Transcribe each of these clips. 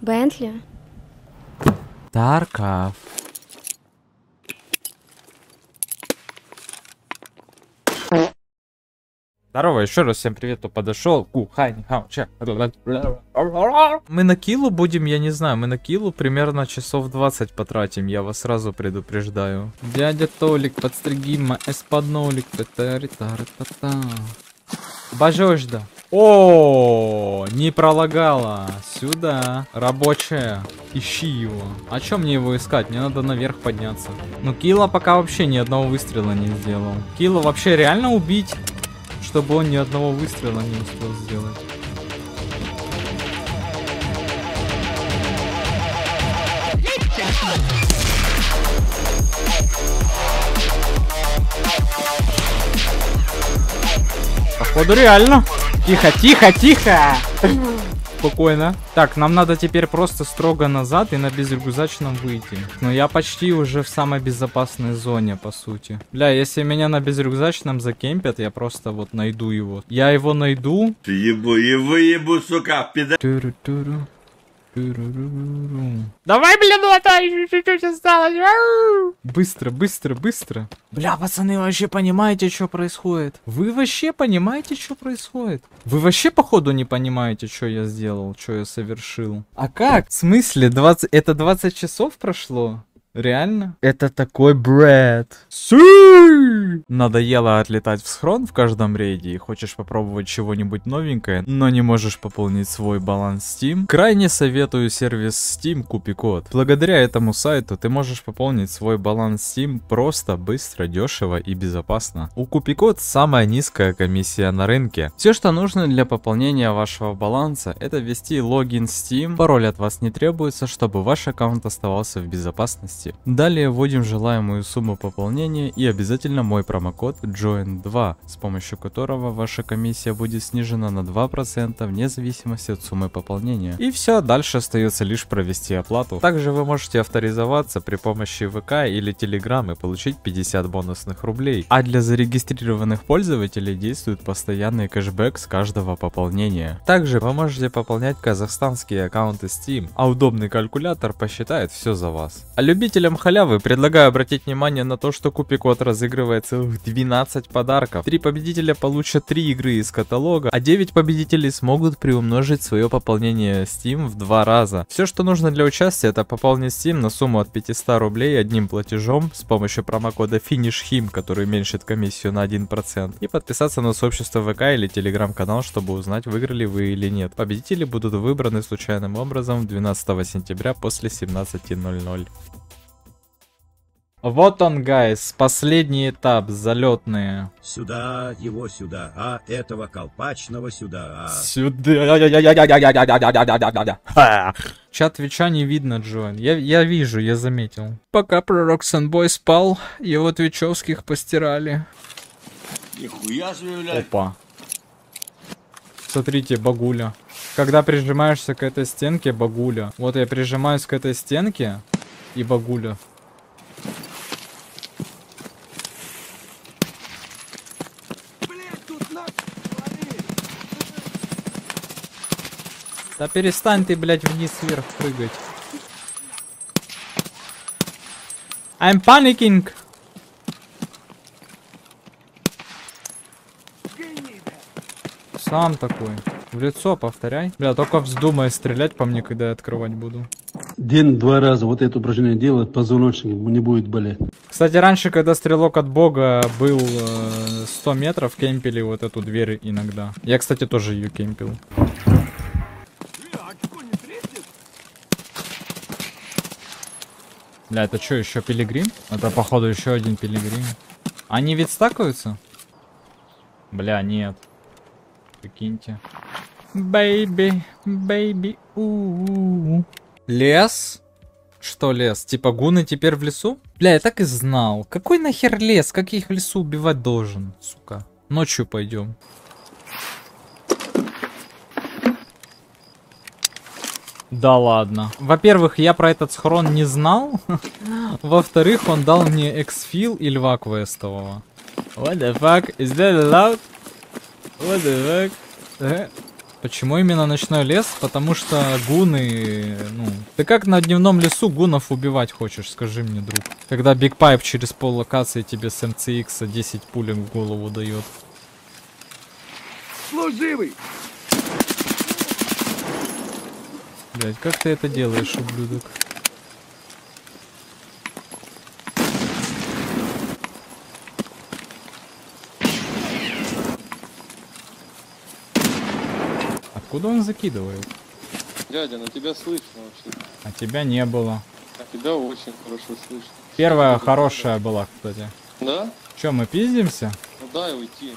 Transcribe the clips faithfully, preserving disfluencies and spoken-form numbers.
Бентли? Тарков. Здорово, еще раз всем привет, кто подошел. Мы на килу будем, я не знаю, мы на килу примерно часов двадцать потратим, я вас сразу предупреждаю. Дядя Толик, подстриги ма эспаднолик. Божежда. О, не пролагала. Сюда. Рабочая. Ищи его. А чё мне его искать? Мне надо наверх подняться. Ну, Кила пока вообще ни одного выстрела не сделал. Кила вообще реально убить, чтобы он ни одного выстрела не успел сделать. Походу реально. Тихо, тихо, тихо. Спокойно. Так, нам надо теперь просто строго назад и на безрюкзачном выйти. Но я почти уже в самой безопасной зоне, по сути. Бля, если меня на безрюкзачном закемпят, я просто вот найду его. Я его найду. Ты ебу, ебу, ебу, сука, пида... Ту-ру-ту-ру. Давай, блин, лотай, чуть-чуть осталось. Быстро, быстро, быстро. Бля, пацаны, вы вообще понимаете, что происходит? Вы вообще понимаете, что происходит? Вы вообще, походу, не понимаете, что я сделал, что я совершил. А как? В смысле, двадцать... это двадцать часов прошло? Реально? Это такой бред. Су! Надоело отлетать в схрон в каждом рейде и хочешь попробовать чего-нибудь новенькое, но не можешь пополнить свой баланс Steam? Крайне советую сервис Steam Купикод. Благодаря этому сайту ты можешь пополнить свой баланс Steam просто, быстро, дешево и безопасно. У Купикод самая низкая комиссия на рынке. Все, что нужно для пополнения вашего баланса, это ввести логин Steam. Пароль от вас не требуется, чтобы ваш аккаунт оставался в безопасности. Далее вводим желаемую сумму пополнения и обязательно мой промокод джойн два, с помощью которого ваша комиссия будет снижена на два процента вне зависимости от суммы пополнения. И все, дальше остается лишь провести оплату. Также вы можете авторизоваться при помощи вэ ка или Telegram и получить пятьдесят бонусных рублей. А для зарегистрированных пользователей действует постоянный кэшбэк с каждого пополнения. Также вы можете пополнять казахстанские аккаунты Steam, а удобный калькулятор посчитает все за вас. А любителям Любителям халявы предлагаю обратить внимание на то, что Купикод разыгрывает целых двенадцать подарков. три победителя получат три игры из каталога, а девять победителей смогут приумножить свое пополнение Steam в два раза. Все, что нужно для участия, это пополнить Steam на сумму от пятисот рублей одним платежом с помощью промокода FinishHim, который уменьшит комиссию на один процент, и подписаться на сообщество вэ ка или телеграм-канал, чтобы узнать, выиграли вы или нет. Победители будут выбраны случайным образом двенадцатого сентября после семнадцати ноль ноль. Вот он, гайс, последний этап, залетные. Сюда, его сюда, а этого колпачного сюда. А. Сюда. Чат Твича не видно, Джоэн. Я, я вижу, я заметил. Пока пророк Сэнбой спал, его твичевских постирали. Нихуя заявляю. Опа. Смотрите, багуля. Когда прижимаешься к этой стенке, багуля. Вот я прижимаюсь к этой стенке и багуля. Да перестань ты, блядь, вниз вверх прыгать. I'm panicking. Сам такой. В лицо повторяй. Бля, только вздумай стрелять по мне, когда я открывать буду. День-два раза вот это упражнение делать, позвоночник не будет болеть. Кстати, раньше, когда стрелок от бога был э, сто метров, кемпили вот эту дверь иногда. Я, кстати, тоже ее кемпил. Бля, это что, еще пилигрим? Это, походу, еще один пилигрим. Они ведь стакаются? Бля, нет. Прикиньте. Бэйби, бэйби, у-у-у. Лес? Что лес? Типа гуны теперь в лесу? Бля, я так и знал. Какой нахер лес? Как я их в лесу убивать должен, сука? Ночью пойдем. Да ладно. Во-первых, я про этот схрон не знал. Во-вторых, он дал мне эксфил и льва квестового. What the fuck? Is that allowed? What the fuck? Почему именно ночной лес? Потому что гуны... Ну, ты как на дневном лесу гунов убивать хочешь, скажи мне, друг? Когда Биг Пайп через пол локации тебе с эм си икс десять пулек в голову дает. Служивый! Блять, как ты это делаешь, ублюдок? Куда он закидывает? Дядя, на тебя слышно вообще. А тебя не было. А тебя очень хорошо слышно. Первая хорошая была, кстати. Да? Че, мы пиздимся? Ну да, и уйти.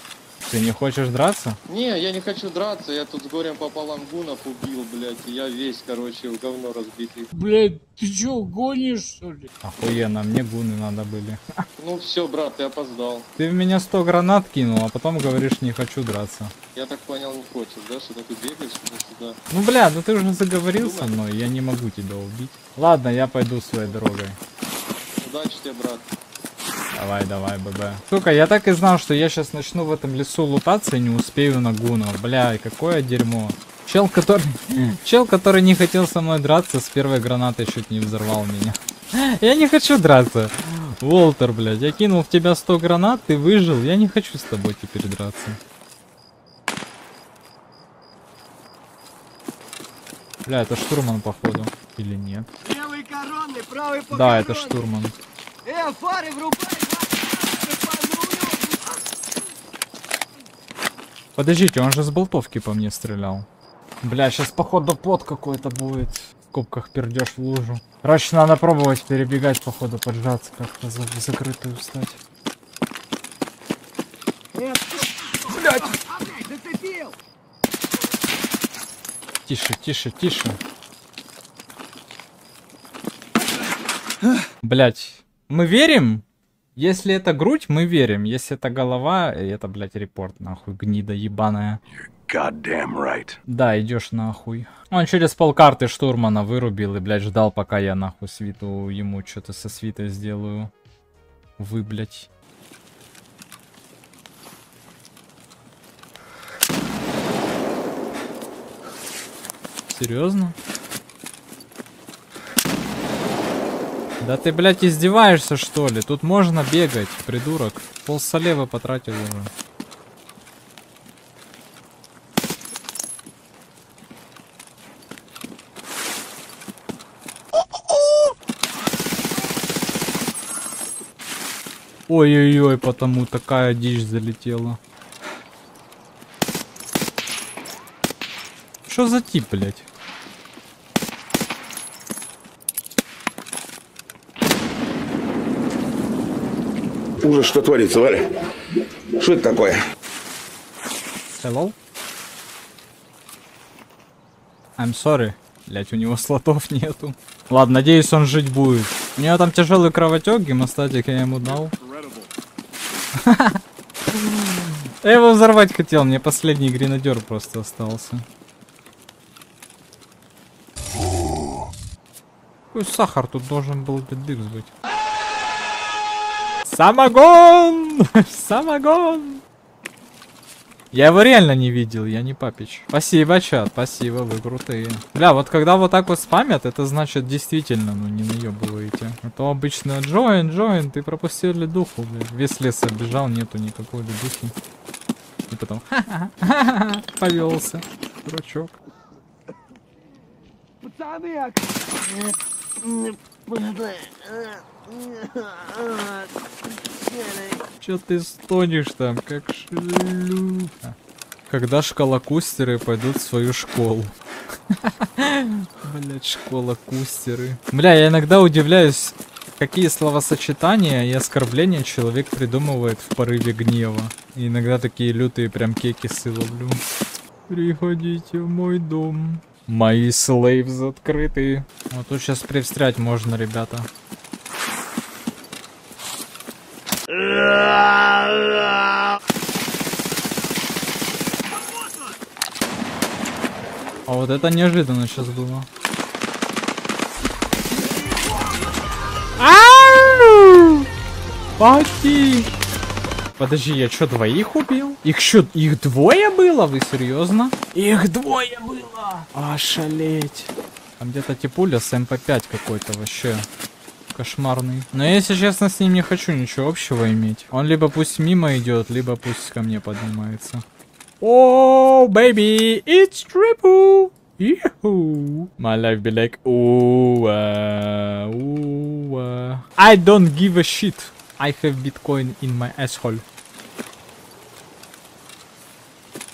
Ты не хочешь драться? Не, я не хочу драться. Я тут с горем пополам гунов убил, блядь. И я весь, короче, в говно разбитый. Блядь, ты че, гонишь, что ли? Охуенно, мне гуны надо были. Ну все, брат, ты опоздал. Ты в меня сто гранат кинул, а потом говоришь, не хочу драться. Я так понял, не хочешь, да? Что ты бегаешь сюда-сюда? Ну, бля, ну ты уже заговорил со мной, я не могу тебя убить. Ладно, я пойду своей дорогой. Удачи тебе, брат. Давай, давай, ББ. Сука, я так и знал, что я сейчас начну в этом лесу лутаться и не успею на гунов. Бля, какое дерьмо. Чел, который... Чел, который не хотел со мной драться, с первой гранатой чуть не взорвал меня. Я не хочу драться. Волтер, блядь, я кинул в тебя сто гранат, ты выжил, я не хочу с тобой теперь драться. Бля, это штурман, походу. Или нет? Левый коронный, правый по да, это штурман. Э, фары врубай! Подождите, он же с болтовки по мне стрелял. Бля, сейчас походу пот какой-то будет. В копках пердешь в лужу. Короче, надо пробовать перебегать, походу, поджаться как-то, за закрытую встать. Блядь! Тише, тише, тише. Блять. Мы верим? Если это грудь, мы верим. Если это голова, это, блядь, репорт, нахуй, гнида ебаная. Right. Да, идешь нахуй. Он через полкарты штурмана вырубил и, блядь, ждал, пока я, нахуй, свиту ему что-то со свитой сделаю. Вы, блядь. Серьезно? Да ты, блядь, издеваешься, что ли? Тут можно бегать, придурок. Пол солевы потратил уже. Ой-ой-ой, потому такая дичь залетела. Что за тип, блядь? Ужас, что творится, Валя. Что это такое? Hello? I'm sorry. Блять, у него слотов нету. Ладно, надеюсь, он жить будет. У него там тяжелый кровотек, гемостатик я ему дал. Я его взорвать хотел, мне последний гренадер просто остался. Какой сахар тут должен был дырс быть? Самогон! Самогон! Я его реально не видел, я не папич. Спасибо, чат, спасибо, вы крутые. Бля, вот когда вот так вот спамят, это значит действительно, ну не наебываете. А то обычно джойн, джойн, ты пропустил ледуху, блядь. Весь лес оббежал, нету никакой ледухи. И потом, ха-ха-ха, повелся, дурачок. Пацаны, че ты стонешь там, как шлюха? Когда школокустеры пойдут в свою школу. Блять, школокустеры. Бля, я иногда удивляюсь, какие словосочетания и оскорбления человек придумывает в порыве гнева. И иногда такие лютые прям кекисы ловлю. Приходите в мой дом. Мои слейвс открыты. Вот тут сейчас привстрять можно, ребята. А вот это неожиданно сейчас было. Пати! Подожди, я что, двоих убил? Их что, их двое было? Вы серьезно? Их двое было! Ошалеть. Там где-то типуля с эм пэ пять какой-то вообще кошмарный. Но если честно, с ним не хочу ничего общего иметь. Он либо пусть мимо идет, либо пусть ко мне поднимается. О, бэйби, it's triple. My life be like, ooh, uh, ooh, uh. I don't give a shit. I have Bitcoin in my asshole.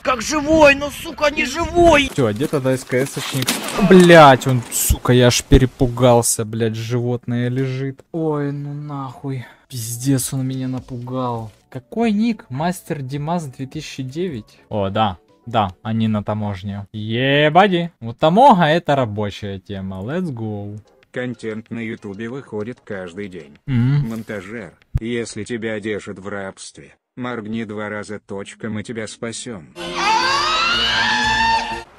Как живой, но сука не живой. Все, где тогда эс ка эсочник? Блять, он, сука, я аж перепугался, блять, животное лежит. Ой, ну нахуй. Пиздец, он меня напугал. Какой ник? Мастер Димас две тысячи девять. О, да. Да, они на таможне. Ебади. Вот тамога это рабочая тема. Let's go. Контент на ютубе выходит каждый день. Mm-hmm. Монтажер, если тебя держат в рабстве, моргни два раза, точка, мы тебя спасем.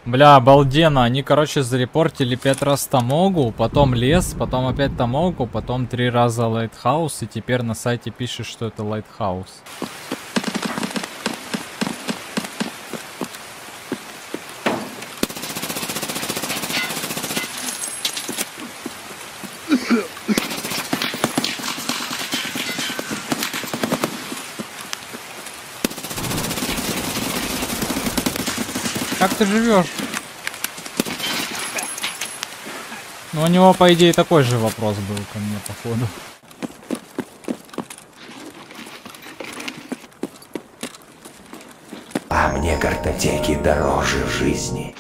Бля, обалденно. Они, короче, зарепортили пять раз тамогу, потом лес, потом опять тамогу, потом три раза лайтхаус, и теперь на сайте пишет, что это лайтхаус. Как ты живешь? Ну, у него, по идее, такой же вопрос был ко мне, походу. А мне картотеки дороже жизни.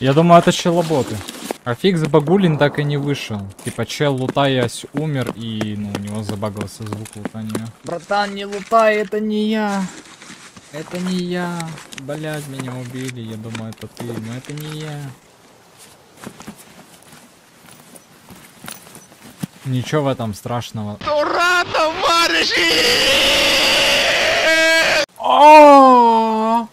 Я думаю, это челоботы. А фиг Багулин так и не вышел. Типа чел, лутаясь, умер, и ну, у него забагался звук лутания. Братан, не лутай, это не я. Это не я. Блядь, меня убили, я думаю, это ты, но это не я. Ничего в этом страшного. Ура, товарищи! О!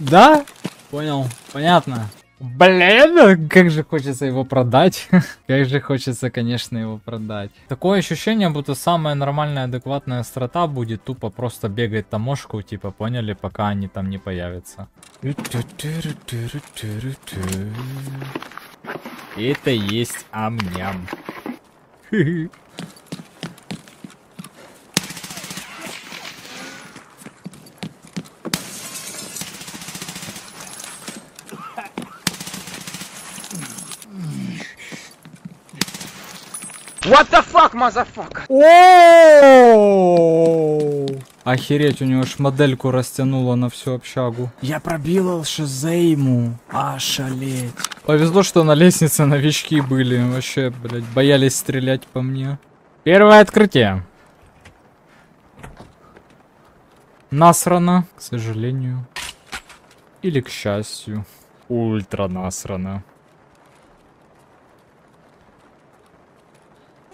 Да? Понял. Понятно. Блин, как же хочется его продать. Как же хочется, конечно, его продать. Такое ощущение, будто самая нормальная, адекватная страта будет тупо просто бегать таможку, типа, поняли, пока они там не появятся. Это есть ам-ням. What the fuck, мазафак! Охереть, у него ж модельку растянуло на всю общагу. Я пробил алшизейму. Ошалеть. Повезло, что на лестнице новички были. Вообще, блядь, боялись стрелять по мне. Первое открытие. Насрано, к сожалению. Или к счастью. Ультра насрано.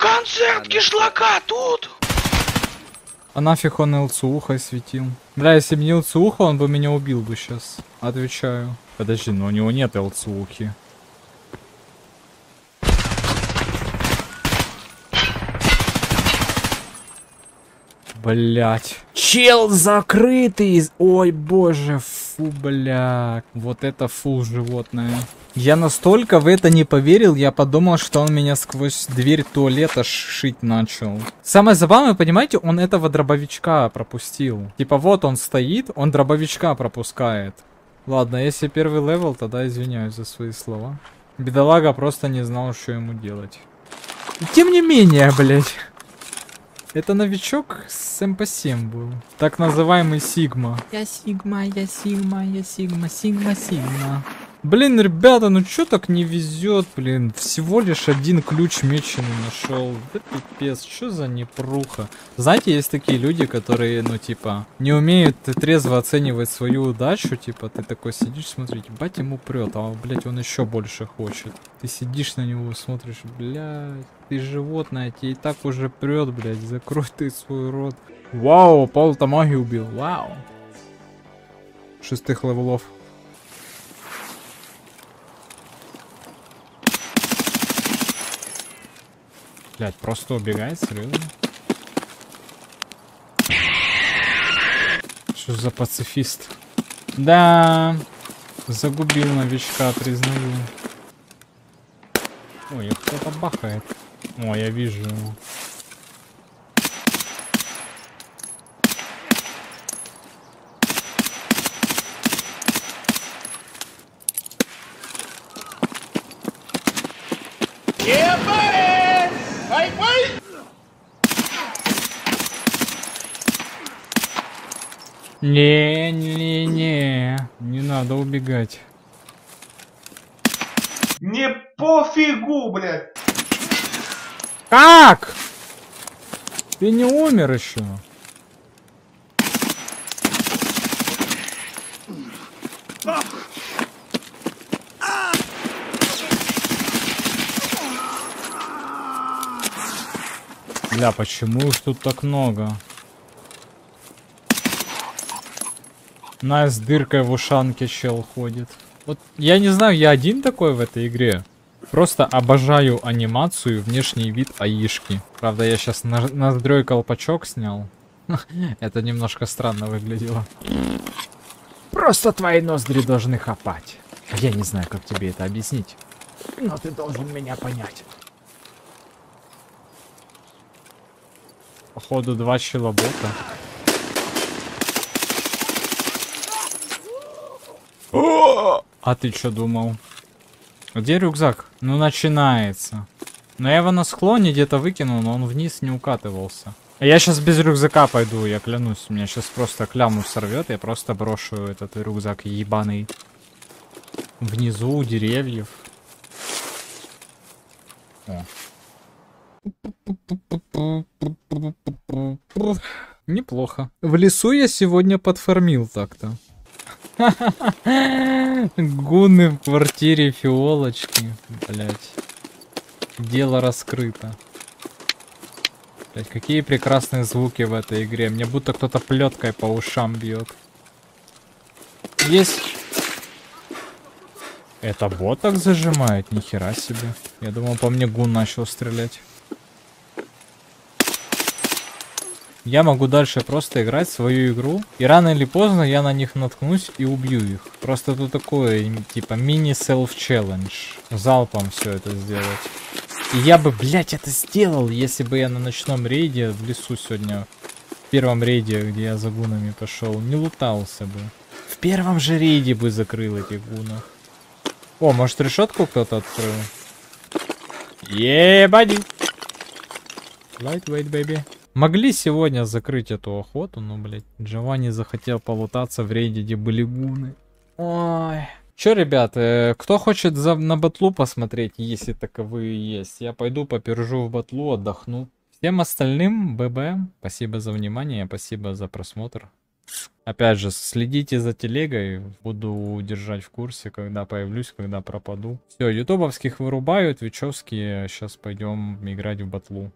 Концерт кишлака тут! А нафиг он эл цэ ухой светил. Бля, если бы не эл цэ уха, он бы меня убил бы сейчас. Отвечаю. Подожди, но у него нет эл цэ ухи. Блять. Чел закрытый! Ой, боже, фу, бля. Вот это фу животное. Я настолько в это не поверил, я подумал, что он меня сквозь дверь туалета шить начал. Самое забавное, понимаете, он этого дробовичка пропустил. Типа вот он стоит, он дробовичка пропускает. Ладно, если первый левел, тогда извиняюсь за свои слова. Бедолага просто не знал, что ему делать. И тем не менее, блядь. Это новичок с эм пэ семь был. Так называемый Сигма. Я Сигма, я Сигма, я Сигма, Сигма, Сигма. Блин, ребята, ну чё так не везет, блин? Всего лишь один ключ меченый нашел. Да пипец, чё за непруха? Знаете, есть такие люди, которые, ну типа, не умеют трезво оценивать свою удачу. Типа, ты такой сидишь, смотришь, бать, ему прет, а, блядь, он еще больше хочет. Ты сидишь на него, смотришь, блядь, ты животное, тебе и так уже прет, блядь, закрой ты свой рот. Вау, пол тамаги убил, вау. Шестых левелов. Блять, просто убегает, серьезно? Что за пацифист? Да, загубил новичка, признаю. Ой, кто-то бахает. О, я вижу его. Не-не-не, не надо убегать. Не пофигу, блядь. Как? Ты не умер еще. Бля, почему их тут так много? На, с дыркой в ушанке чел ходит. Вот я не знаю, я один такой в этой игре. Просто обожаю анимацию, внешний вид аишки. Правда, я сейчас ноздрёй колпачок снял. Это немножко странно выглядело. Просто твои ноздри должны хапать. Я не знаю, как тебе это объяснить. Но ты должен меня понять. Походу, два челобота. О! А ты что думал? Где рюкзак? Ну, начинается. Но я его на склоне где-то выкинул, но он вниз не укатывался. Я сейчас без рюкзака пойду, я клянусь. Меня сейчас просто кляму сорвет, я просто брошу этот рюкзак ебаный. Внизу у деревьев. О. Неплохо. В лесу я сегодня подфармил так-то. Гуны в квартире фиолочки. Блять. Дело раскрыто. Блять, какие прекрасные звуки в этой игре. Мне будто кто-то плеткой по ушам бьет. Есть. Это бот так зажимает? Нихера себе. Я думал, по мне гун начал стрелять. Я могу дальше просто играть свою игру. И рано или поздно я на них наткнусь и убью их. Просто тут такое, типа, мини-селф-челлендж. Залпом все это сделать. И я бы, блядь, это сделал, если бы я на ночном рейде в лесу сегодня, в первом рейде, где я за гунами пошел, не лутался бы. В первом же рейде бы закрыл этих гунов. О, может, решетку кто-то открыл? Ебать! Lightweight, baby. Могли сегодня закрыть эту охоту, но, блядь, Джованни захотел полутаться в рейде, где были гуны. Ой. Че, ребят, э, кто хочет за, на батлу посмотреть, если таковые есть, я пойду попержу в батлу, отдохну. Всем остальным, ББ, спасибо за внимание, спасибо за просмотр. Опять же, следите за телегой, буду держать в курсе, когда появлюсь, когда пропаду. Все, ютубовских вырубаю, твичевские, сейчас пойдем играть в батлу.